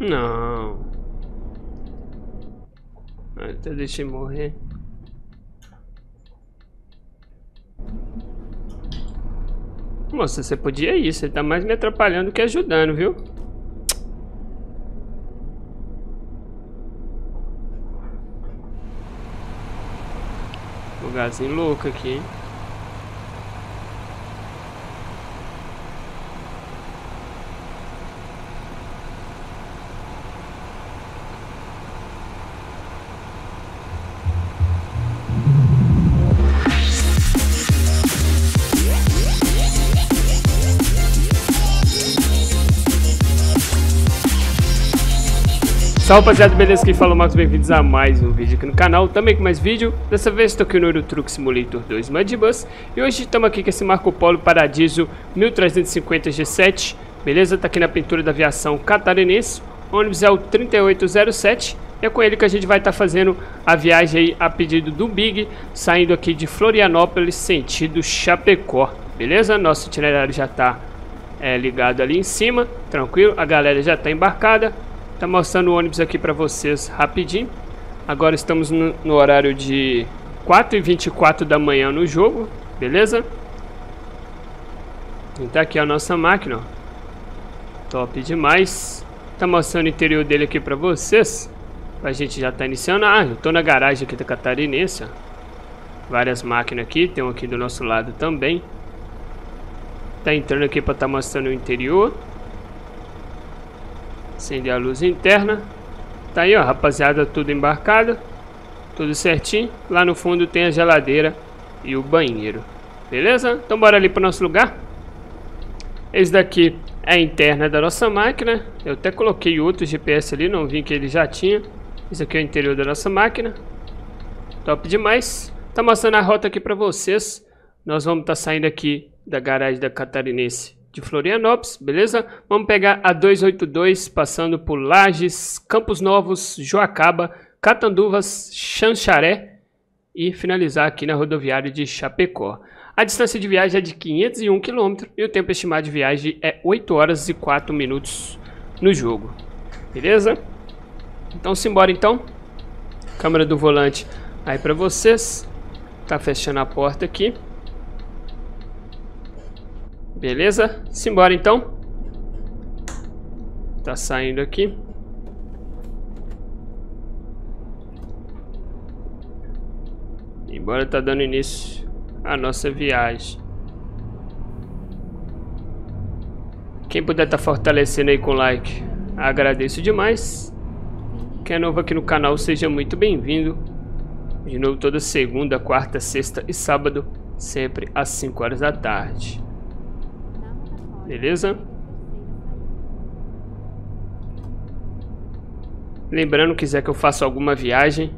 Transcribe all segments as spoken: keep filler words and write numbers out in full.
Não. Até deixei morrer. Nossa, você podia ir. Você tá mais me atrapalhando que ajudando, viu? Lugarzinho louco aqui, hein? Salve rapaziada, beleza? Quem fala é o Marcos, bem-vindos a mais um vídeo aqui no canal, também com mais vídeo. Dessa vez estou aqui no Euro Truck Simulator dois Mud Bus. E hoje estamos aqui com esse Marcopolo Paradiso treze cinquenta G sete, beleza? Tá aqui na pintura da Viação Catarinense. O ônibus é o trinta e oito zero sete. E é com ele que a gente vai estar tá fazendo a viagem aí a pedido do Big, saindo aqui de Florianópolis, sentido Chapecó, beleza? Nosso itinerário já tá é, ligado ali em cima, tranquilo. A galera já tá embarcada. Tá mostrando o ônibus aqui pra vocês rapidinho. Agora estamos no, no horário de quatro e vinte e quatro da manhã no jogo, beleza? E tá aqui a nossa máquina, ó. Top demais. Tá mostrando o interior dele aqui pra vocês. A gente já tá iniciando. Ah, eu tô na garagem aqui da Catarinense, ó. Várias máquinas aqui. Tem um aqui do nosso lado também. Tá entrando aqui pra tá mostrando o interior. Acender a luz interna. Tá aí, ó, rapaziada, tudo embarcado. Tudo certinho. Lá no fundo tem a geladeira e o banheiro. Beleza? Então bora ali pro nosso lugar. Esse daqui é a interna da nossa máquina. Eu até coloquei outro G P S ali, não vi que ele já tinha. Esse aqui é o interior da nossa máquina. Top demais. Tá mostrando a rota aqui pra vocês. Nós vamos estar tá saindo aqui da garagem da Catarinense de Florianópolis, beleza? Vamos pegar a duzentos e oitenta e dois, passando por Lages, Campos Novos, Joaçaba, Catanduvas, Xanxerê e finalizar aqui na rodoviária de Chapecó. A distância de viagem é de quinhentos e um quilômetros e o tempo estimado de viagem é oito horas e quatro minutos no jogo, beleza? Então simbora então. Câmera do volante aí pra vocês. Tá fechando a porta aqui. Beleza? Simbora então. Tá saindo aqui. Embora tá dando início a nossa viagem. Quem puder tá fortalecendo aí com like, agradeço demais. Quem é novo aqui no canal, seja muito bem-vindo. De novo toda segunda, quarta, sexta e sábado, sempre às cinco horas da tarde. Beleza? Lembrando, quiser que eu faça alguma viagem,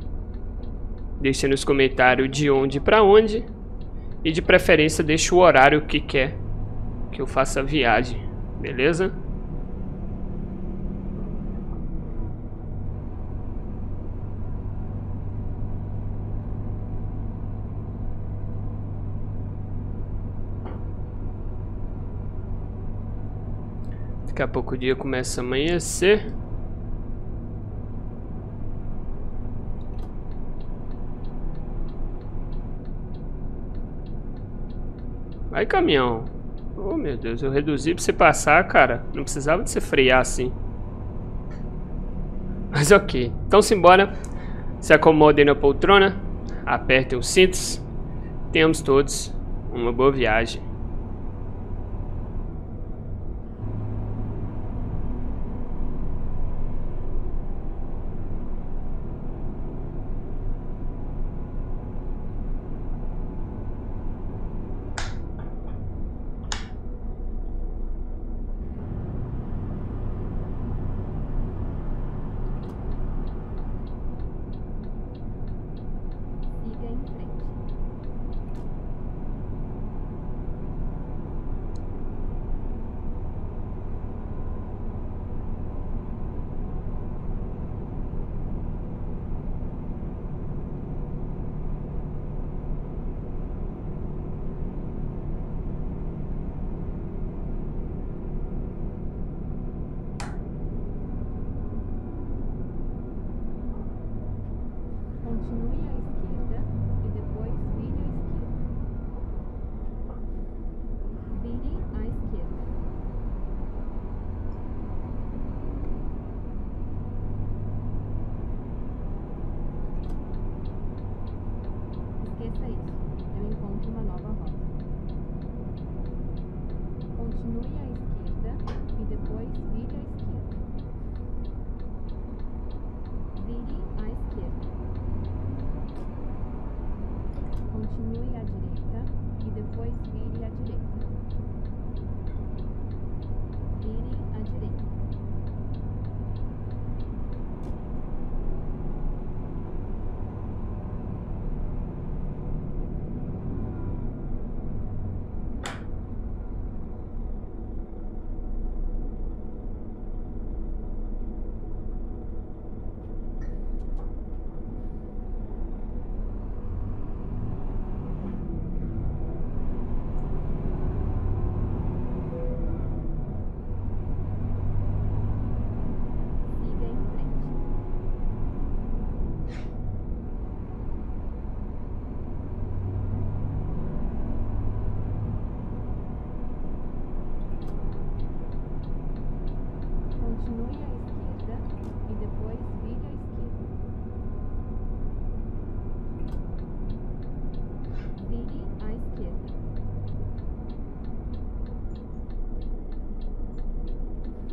deixa nos comentários de onde para onde. E de preferência deixa o horário que quer que eu faça a viagem. Beleza? Daqui a pouco o dia começa a amanhecer. Vai, caminhão. Oh, meu Deus, eu reduzi pra você passar, cara. Não precisava de você frear assim. Mas ok. Então simbora. Se acomodem na poltrona. Apertem os cintos. Tenhamos todos uma boa viagem.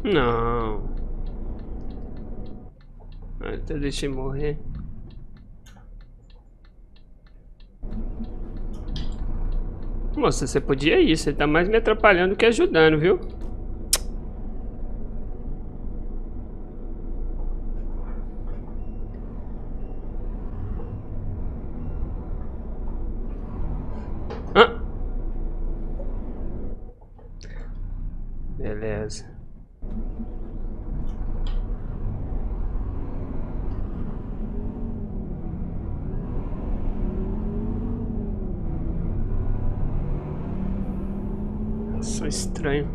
Não. Até deixei morrer. Nossa, você podia ir. Você tá mais me atrapalhando que ajudando, viu? Ah. Beleza. Só estranho.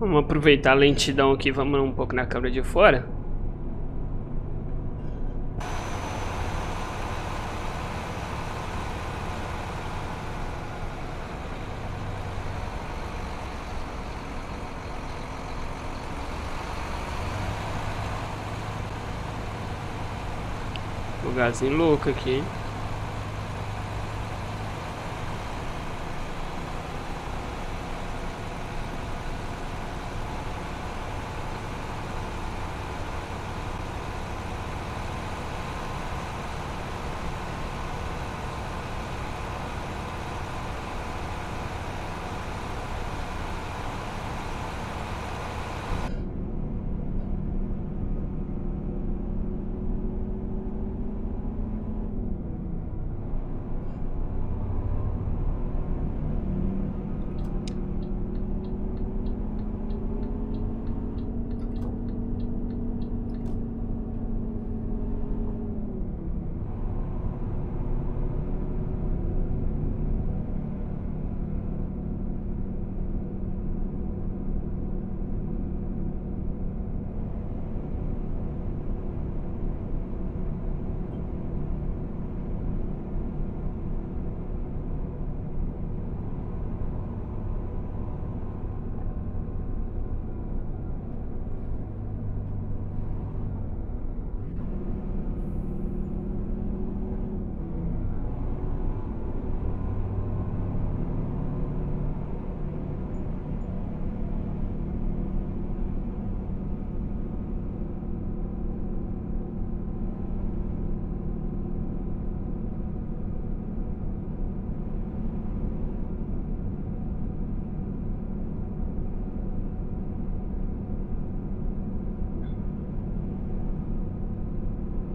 Vamos aproveitar a lentidão aqui, vamos um pouco na câmera de fora. Lugarzinho louco aqui, hein?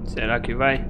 Será que vai?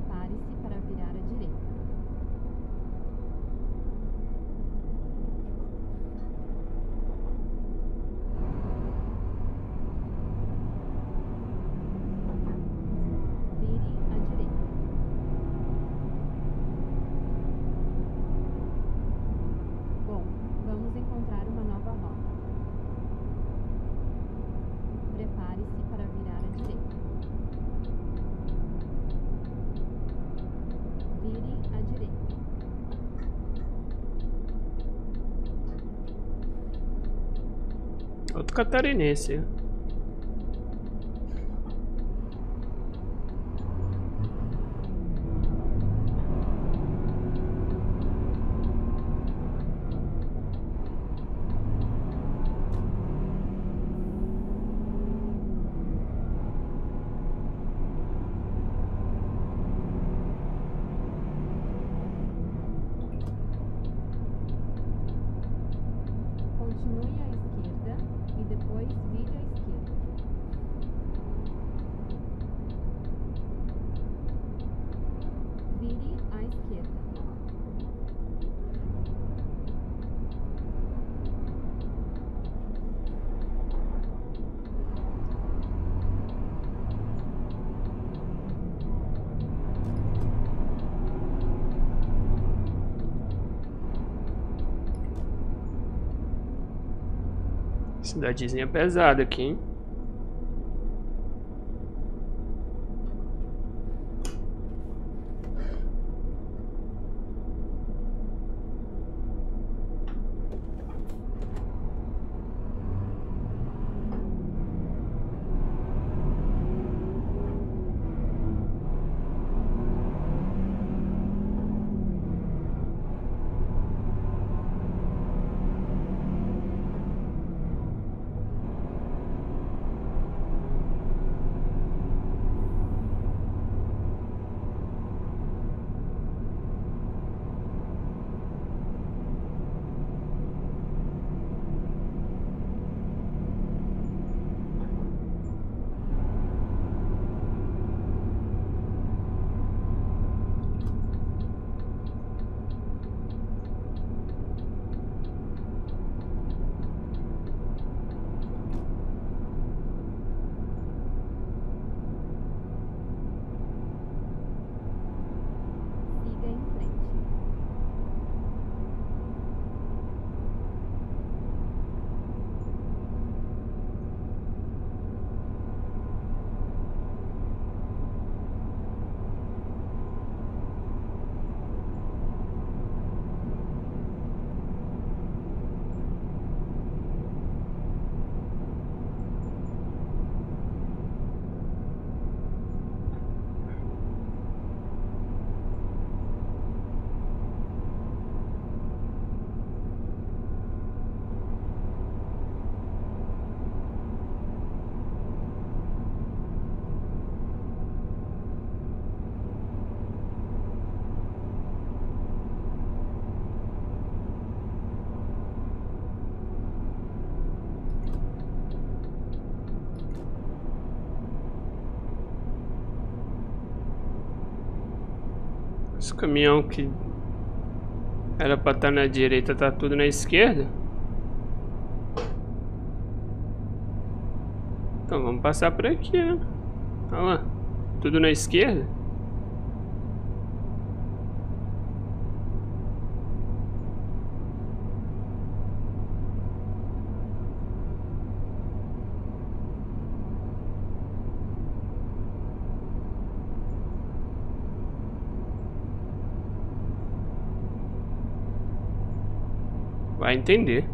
prepare-se para virar à direita. Outro catarinense. Cidadezinha pesada aqui, hein? Esse caminhão que era pra estar na direita tá tudo na esquerda. Então vamos passar por aqui, né? Olha lá, tudo na esquerda. Vai entender.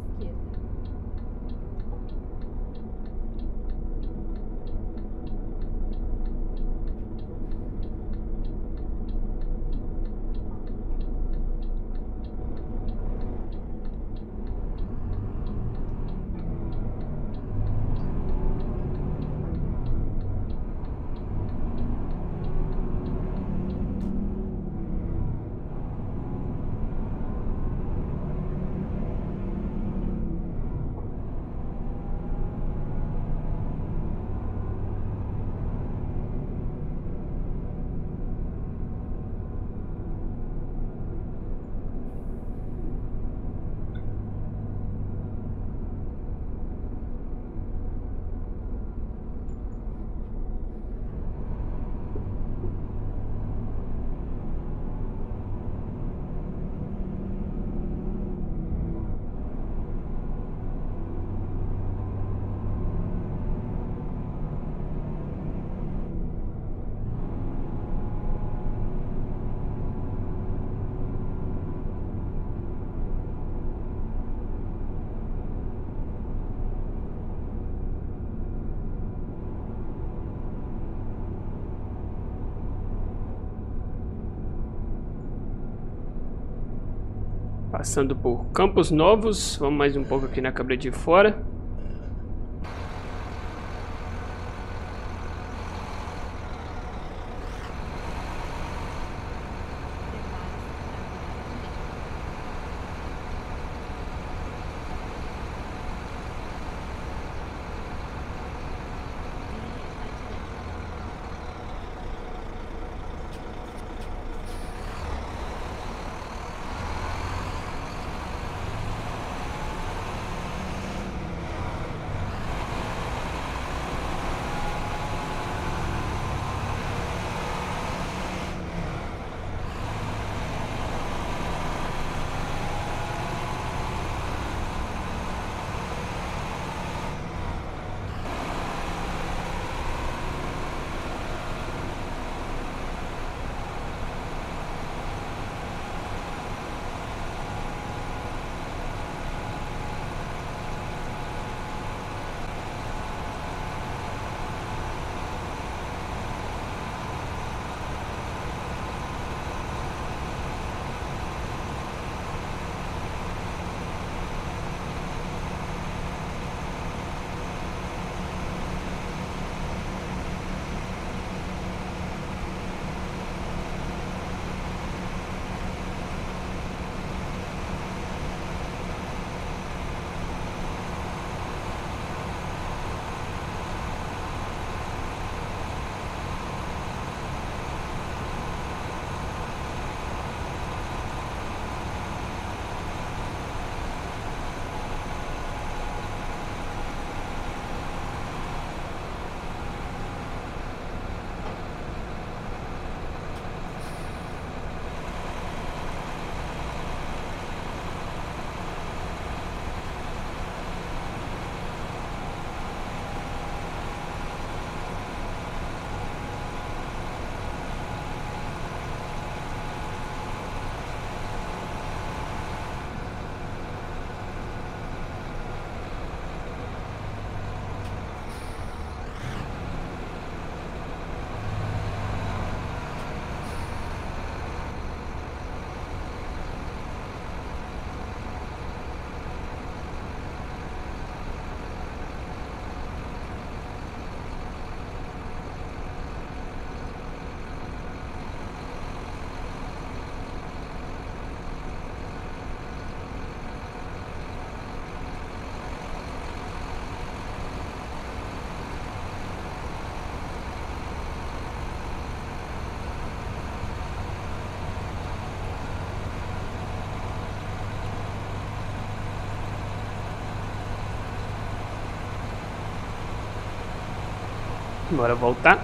esquerda. Passando por Campos Novos, vamos mais um pouco aqui na Cabra de Fora. Bora voltar.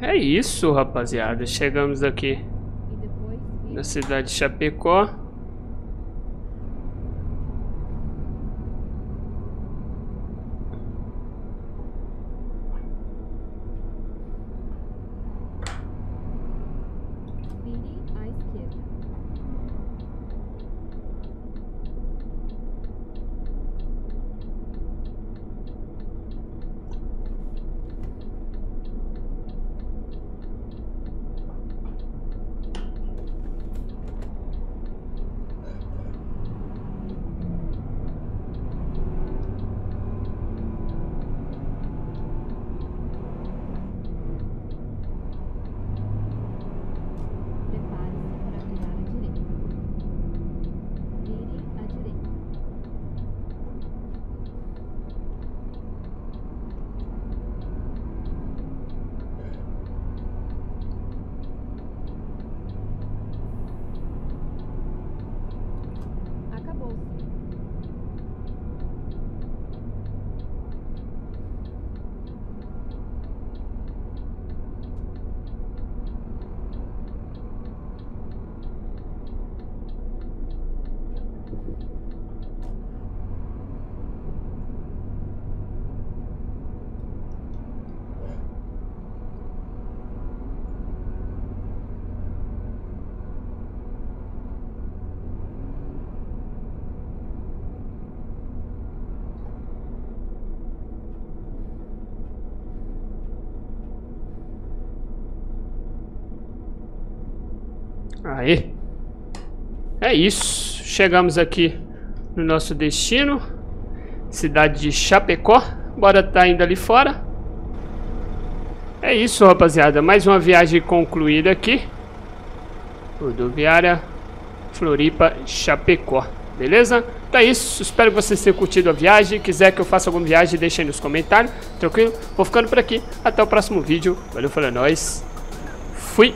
É isso, rapaziada. Chegamos aqui na cidade de Chapecó. Aí, é isso, chegamos aqui no nosso destino, cidade de Chapecó. Bora tá indo ali fora. É isso, rapaziada, mais uma viagem concluída aqui, rodoviária Floripa Chapecó, beleza? Então é isso, espero que vocês tenham curtido a viagem. Quiser que eu faça alguma viagem, deixa aí nos comentários, tranquilo? Vou ficando por aqui, até o próximo vídeo, valeu, falou, é nóis, fui!